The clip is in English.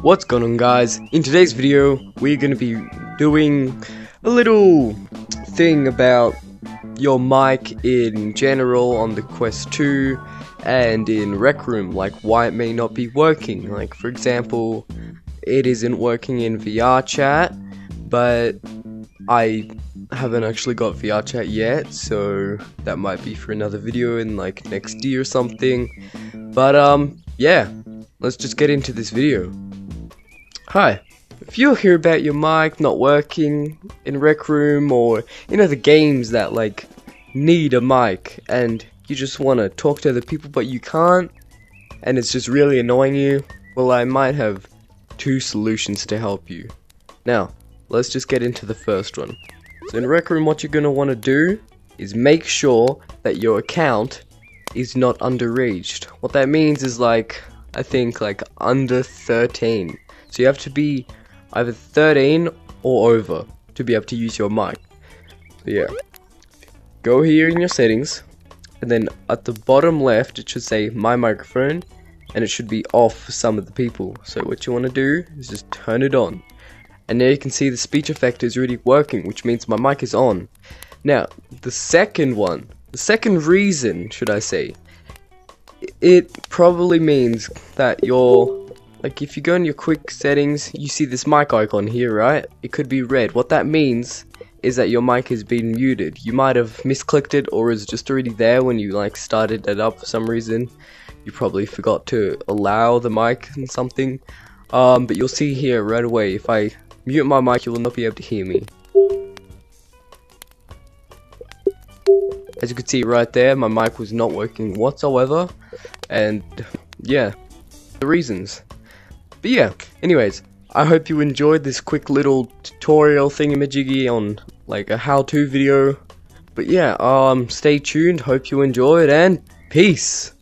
What's going on, guys? In today's video we're going to be doing a little thing about your mic in general on the Quest 2 and in Rec Room, like why it may not be working. Like for example, it isn't working in VRChat, but I haven't actually got VRChat yet, so that might be for another video in like next year or something. But yeah, let's just get into this video. Hi, if you'll hear about your mic not working in Rec Room or in other games that like need a mic and you just want to talk to other people but you can't and it's just really annoying you, well, I might have two solutions to help you. Now, let's just get into the first one. So in Rec Room, what you're going to want to do is make sure that your account is not underaged. What that means is like, I think like under 13. So you have to be either 13 or over to be able to use your mic. So yeah, go here in your settings, and then at the bottom left it should say my microphone, and it should be off for some of the people. So what you want to do is just turn it on, and now you can see the speech effect is really working, which means my mic is on. Now the second reason, should I say, it probably means that your, like if you go in your quick settings, you see this mic icon here, right? It could be red. What that means is that your mic has been muted. You might have misclicked it, or is just already there when you like started it up for some reason. You probably forgot to allow the mic and something. But you'll see here right away, if I mute my mic, you will not be able to hear me. As you can see right there, my mic was not working whatsoever. And yeah, the reasons. But yeah, anyways, I hope you enjoyed this quick little tutorial thingamajiggy on like a how-to video. But yeah, stay tuned, hope you enjoyed, and peace!